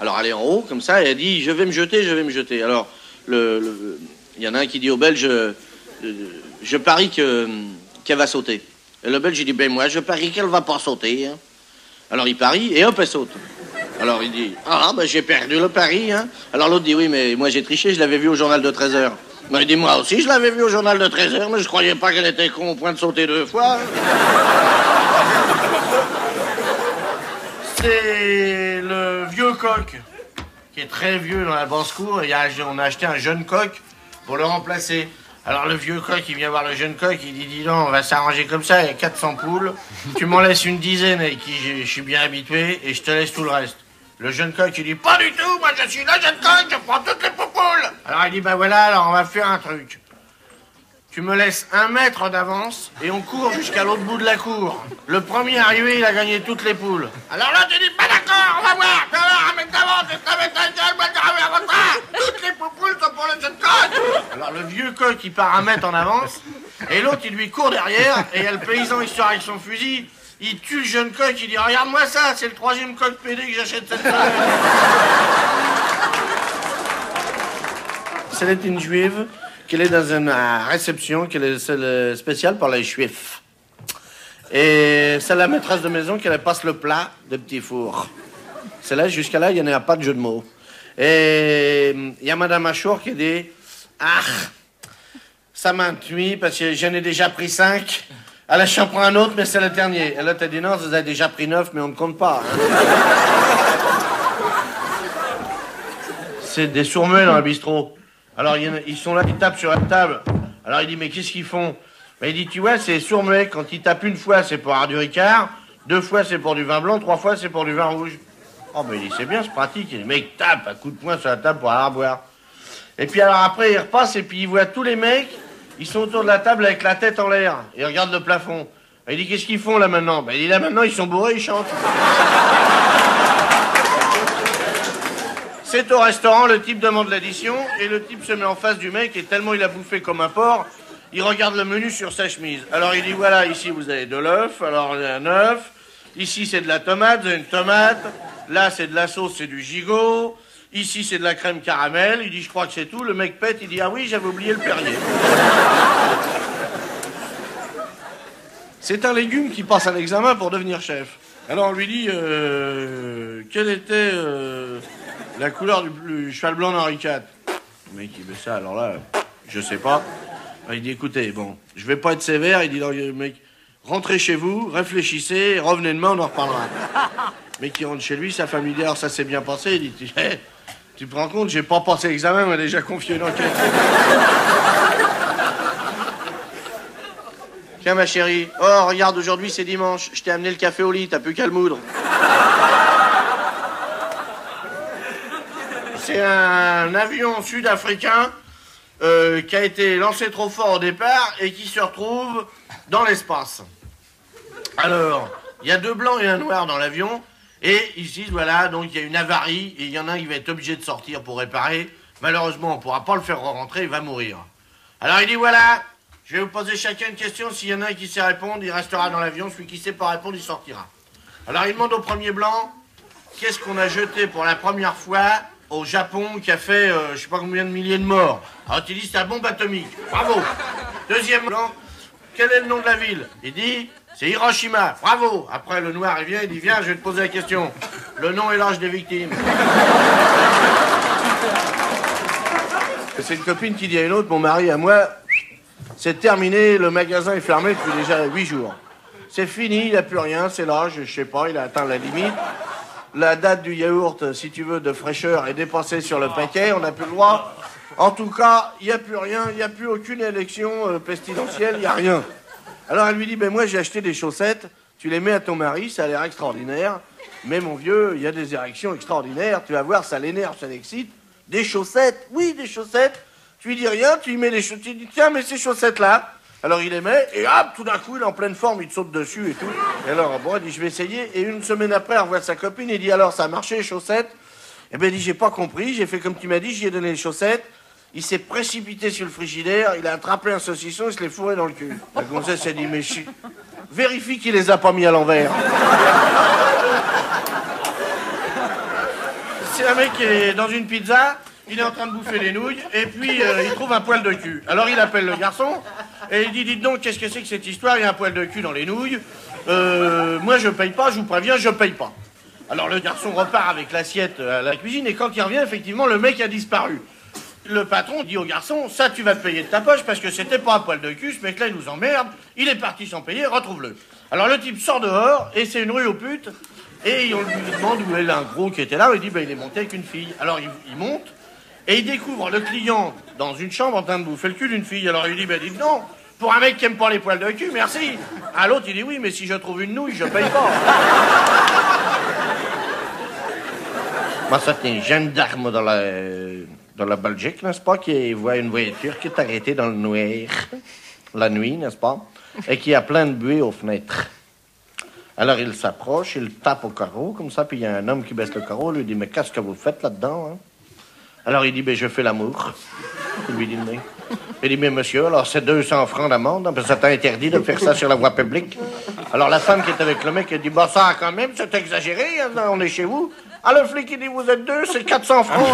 Alors elle est en haut, comme ça, et elle dit « Je vais me jeter, je vais me jeter ». Alors, il y en a un qui dit au Belge « Je parie qu'elle va sauter ». Et le Belge, il dit « Ben moi, je parie qu'elle va pas sauter hein. ». Alors il parie, et hop, elle saute. Alors il dit « Ah, ben j'ai perdu le pari hein ». Alors l'autre dit « Oui, mais moi j'ai triché, je l'avais vu au journal de 13 heures ». Ben, il dit « Moi aussi, je l'avais vu au journal de 13 heures, mais je croyais pas qu'elle était con au point de sauter 2 fois. » C'est le vieux coq, qui est très vieux dans la basse-cour. On a acheté un jeune coq pour le remplacer. Alors le vieux coq, il vient voir le jeune coq, il dit « Dis donc, on va s'arranger comme ça, il y a 400 poules. Tu m'en laisses une dizaine avec qui je suis bien habitué et je te laisse tout le reste. » Le jeune coq, il dit « Pas du tout, moi je suis le jeune coq, je prends toutes les poupoules !» Alors il dit « Ben voilà, alors on va faire un truc. Tu me laisses 1 mètre d'avance et on court jusqu'à l'autre bout de la cour. Le premier arrivé, il a gagné toutes les poules. » Alors là, tu dis « Pas d'accord, on va voir, tu vas voir, 1 mètre d'avance, je t'avais ta gueule, moi j'arrive avant toi. Toutes les poupoules sont pour le jeune coq !» Alors le vieux coq, il part 1 mètre en avance et l'autre, il lui court derrière et il y a le paysan, il sort avec son fusil. Il tue le jeune coq, il dit « Regarde-moi ça, c'est le 3e coq pédé que j'achète cette semaine. » C'était une juive qu'elle est dans une réception, qu'elle est spéciale pour les juifs. Et c'est la maîtresse de maison qui passe le plat de petits fours. C'est là, jusqu'à là, il n'y a pas de jeu de mots. Et il y a Madame Achour qui dit « Ah, ça m'ennuie parce que j'en ai déjà pris 5. » Elle a j'en prends un autre, mais c'est le dernier. Et là, t'as dit non, vous avez déjà pris 9, mais on ne compte pas. C'est des sourds-muets dans le bistrot. Alors, ils sont là, ils tapent sur la table. Alors, il dit, mais qu'est-ce qu'ils font? Mais il dit, tu vois, c'est sourds-muets. Quand ils tapent 1 fois, c'est pour avoir du Ricard. 2 fois, c'est pour du vin blanc. 3 fois, c'est pour du vin rouge. Oh, mais il dit, c'est bien, c'est pratique. Les mecs tapent à coups de poing sur la table pour aller à boire. Et puis, alors après, ils repassent et puis ils voient tous les mecs. Ils sont autour de la table avec la tête en l'air. Ils regardent le plafond. Et il dit, qu'est-ce qu'ils font là maintenant? Ben, il dit, là maintenant, ils sont bourrés, ils chantent. C'est au restaurant, le type demande l'addition, et le type se met en face du mec, et tellement il a bouffé comme un porc, il regarde le menu sur sa chemise. Alors il dit, voilà, ici vous avez de l'œuf, alors un œuf, ici c'est de la tomate, vous avez une tomate, là c'est de la sauce, c'est du gigot. Ici, c'est de la crème caramel. Il dit, je crois que c'est tout. Le mec pète, il dit, ah oui, j'avais oublié le Perrier. C'est un légume qui passe un examen pour devenir chef. Alors, on lui dit, quelle était la couleur du cheval blanc d'Henri IV? Le mec, il dit, ça, alors là, je sais pas. Il dit, écoutez, bon, je vais pas être sévère. Il dit, non, mec, rentrez chez vous, réfléchissez, revenez demain, on en reparlera. Le mec, il rentre chez lui, sa famille dit, alors ça s'est bien passé. Il dit, hey, tu te rends compte, j'ai pas passé l'examen, on m'a déjà confié une enquête. Tiens, ma chérie, oh, regarde, aujourd'hui, c'est dimanche. Je t'ai amené le café au lit, t'as plus qu'à le moudre. C'est un avion sud-africain qui a été lancé trop fort au départ et qui se retrouve dans l'espace. Alors, il y a 2 blancs et un noir dans l'avion. Et ils se disent, voilà, donc il y a une avarie, et il y en a un qui va être obligé de sortir pour réparer. Malheureusement, on ne pourra pas le faire rentrer, il va mourir. Alors il dit, voilà, je vais vous poser chacun une question, s'il y en a un qui sait répondre, il restera dans l'avion, celui qui ne sait pas répondre, il sortira. Alors il demande au premier blanc, qu'est-ce qu'on a jeté pour la première fois au Japon qui a fait, je ne sais pas combien de milliers de morts? Alors il dit, c'est la bombe atomique, bravo. Deuxième blanc, quel est le nom de la ville? Il dit... c'est Hiroshima, bravo. Après, le noir, il vient, il dit, viens, je vais te poser la question. Le nom et l'âge des victimes. C'est une copine qui dit à une autre, mon mari, à moi, c'est terminé, le magasin est fermé depuis déjà 8 jours. C'est fini, il n'y a plus rien, c'est l'âge, je sais pas, il a atteint la limite. La date du yaourt, si tu veux, de fraîcheur est dépassée sur le paquet, on n'a plus le droit. En tout cas, il n'y a plus rien, il n'y a plus aucune élection pestilentielle, il n'y a rien. Alors elle lui dit, ben moi j'ai acheté des chaussettes, tu les mets à ton mari, ça a l'air extraordinaire, mais mon vieux, il y a des érections extraordinaires, tu vas voir, ça l'énerve, ça l'excite. Des chaussettes, oui, des chaussettes, tu lui dis rien, tu lui mets les chaussettes, tu lui dis, tiens, mais ces chaussettes-là. Alors il les met, et hop, tout d'un coup, il est en pleine forme, il te saute dessus et tout. Et alors, bon, elle dit, je vais essayer, et 1 semaine après, elle revoit sa copine, et dit, alors, ça a marché les chaussettes? Eh ben, elle dit, j'ai pas compris, j'ai fait comme tu m'as dit, j'y ai donné les chaussettes. Il s'est précipité sur le frigidaire, il a attrapé un saucisson, il se l'est fourré dans le cul. La gonzesse s'est dit, mais vérifie qu'il les a pas mis à l'envers. C'est un mec qui est dans une pizza, il est en train de bouffer les nouilles, et puis il trouve un poil de cul. Alors il appelle le garçon, et il dit, dites donc, qu'est-ce que c'est que cette histoire, il y a un poil de cul dans les nouilles. Moi je paye pas, je vous préviens, je paye pas. Alors le garçon repart avec l'assiette à la cuisine, et quand il revient, effectivement, le mec a disparu. Le patron dit au garçon, ça tu vas te payer de ta poche parce que c'était pas un poil de cul, ce mec là il nous emmerde, il est parti sans payer, retrouve-le. Alors le type sort dehors et c'est une rue aux putes et on lui demande où est l'un gros qui était là, il dit ben il est monté avec une fille. Alors il monte et il découvre le client dans une chambre en train de bouffer le cul d'une fille. Alors il lui dit ben dites non, pour un mec qui aime pas les poils de cul, merci. À l'autre il dit oui mais si je trouve une nouille je paye pas. Moi ça c'est un gendarme dans la Belgique, n'est-ce pas, qui voit une voiture qui est arrêtée dans le noir, la nuit, n'est-ce pas, et qui a plein de buées aux fenêtres. Alors il s'approche, il tape au carreau, comme ça, puis il y a un homme qui baisse le carreau, lui dit, mais qu'est-ce que vous faites là-dedans, hein? Alors il dit, ben je fais l'amour. Il lui dit, mais... Il dit, mais monsieur, alors c'est 200 francs d'amende, hein, parce que c'est interdit de faire ça sur la voie publique. Alors la femme qui est avec le mec, elle dit, bah ça quand même, c'est exagéré, hein, on est chez vous. Ah, le flic, il dit, vous êtes deux, c'est 400 francs.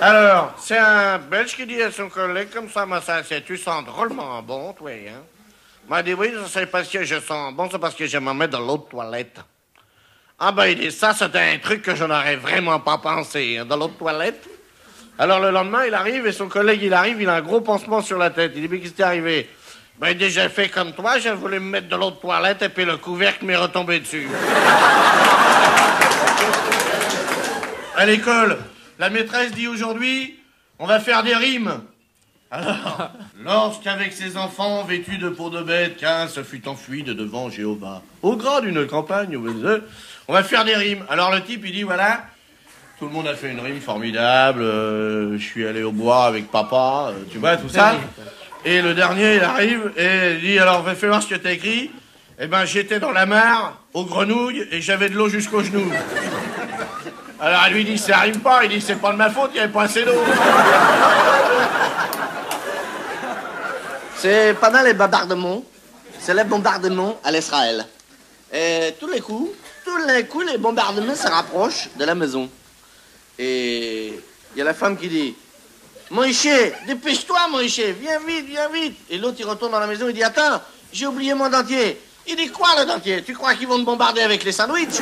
Alors, c'est un Belge qui dit à son collègue, comme ça, moi, ça, tu sens drôlement bon, toi, hein. M'a dit, oui, c'est parce que je sens bon, c'est parce que je m'en mets dans l'autre toilette. Ah, ben, il dit, ça, c'était un truc que je n'aurais vraiment pas pensé, hein, dans l'autre toilette. Alors, le lendemain, il arrive, et son collègue, il arrive, il a un gros pansement sur la tête. Il dit, mais qu'est-ce qui t'est arrivé? Ben, déjà fait comme toi, j'ai voulu me mettre de l'eau de toilette et puis le couvercle m'est retombé dessus. À l'école, la maîtresse dit aujourd'hui, on va faire des rimes. Alors, lorsqu'avec ses enfants vêtus de peau de bête, Caïn se fut enfui de devant Jéhovah, au grand d'une campagne, on va faire des rimes. Alors le type, il dit, voilà, tout le monde a fait une rime formidable, je suis allé au bois avec papa, tu vois, tout ça. Et le dernier, il arrive et il dit, alors, fais voir ce que t'as écrit. Eh ben, j'étais dans la mare, aux grenouilles, et j'avais de l'eau jusqu'aux genoux. Alors, elle lui dit, ça arrive pas. Il dit, c'est pas de ma faute, il n'y avait pas assez d'eau. C'est pendant les bombardements, c'est les bombardements à l'Israël. Et tous les coups, les bombardements se rapprochent de la maison. Et il y a la femme qui dit, Moïse, dépêche-toi, Moïse, viens vite, viens vite. Et l'autre, il retourne dans la maison, il dit, attends, j'ai oublié mon dentier. Il dit, quoi, le dentier? Tu crois qu'ils vont me bombarder avec les sandwichs?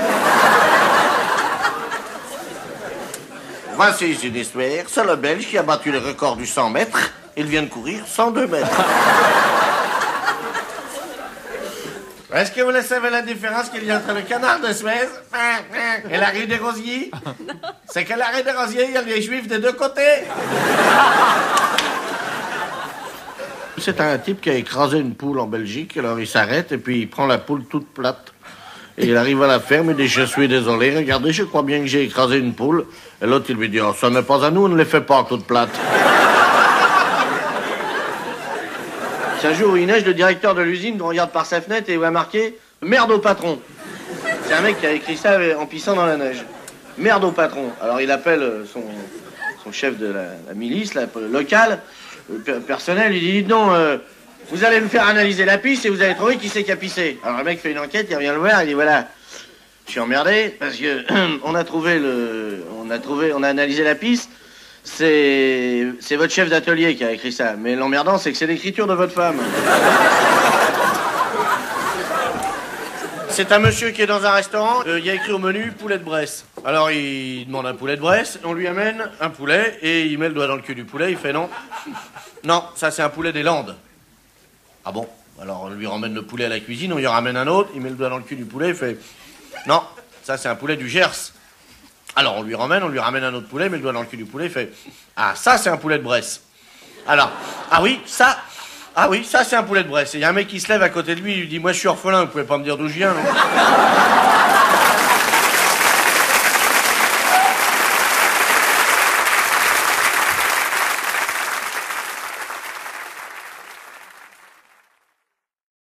Voici une histoire, c'est le Belge qui a battu le record du 100 mètres. Il vient de courir 102 mètres. Est-ce que vous savez la différence qu'il y a entre le canard de Suez et la rue des Rosiers? C'est que la rue des Rosiers, il y a les Juifs des deux côtés. C'est un type qui a écrasé une poule en Belgique, alors il s'arrête et puis il prend la poule toute plate. Et il arrive à la ferme, il dit « Je suis désolé, regardez, je crois bien que j'ai écrasé une poule. » Et l'autre, il lui dit « Oh, ça n'est pas à nous, on ne les fait pas toutes plates. » Un jour où il neige, le directeur de l'usine regarde par sa fenêtre et voit marqué « Merde au patron ». C'est un mec qui a écrit ça en pissant dans la neige. « Merde au patron ». Alors il appelle son chef de la milice, locale, personnel, il dit « Non, vous allez me faire analyser la piste et vous allez trouver qui c'est qui a pissé ». Alors le mec fait une enquête, il revient le voir, il dit « Voilà, je suis emmerdé parce que on a analysé la piste. C'est votre chef d'atelier qui a écrit ça. Mais l'emmerdant, c'est que c'est l'écriture de votre femme. » C'est un monsieur qui est dans un restaurant. Il y a écrit au menu « poulet de Bresse ». Alors, il demande un poulet de Bresse. On lui amène un poulet et il met le doigt dans le cul du poulet. Il fait « Non, non, ça c'est un poulet des Landes. » Ah bon? Alors, on lui ramène le poulet à la cuisine. On lui ramène un autre. Il met le doigt dans le cul du poulet. Il fait « Non, ça c'est un poulet du Gers. » Alors, on lui ramène un autre poulet, mais le doigt dans le cul du poulet, il fait « Ah, ça, c'est un poulet de Bresse. » Alors, « Ah oui, ça, c'est un poulet de Bresse. » Et il y a un mec qui se lève à côté de lui, il lui dit « Moi, je suis orphelin, vous pouvez pas me dire d'où je viens. »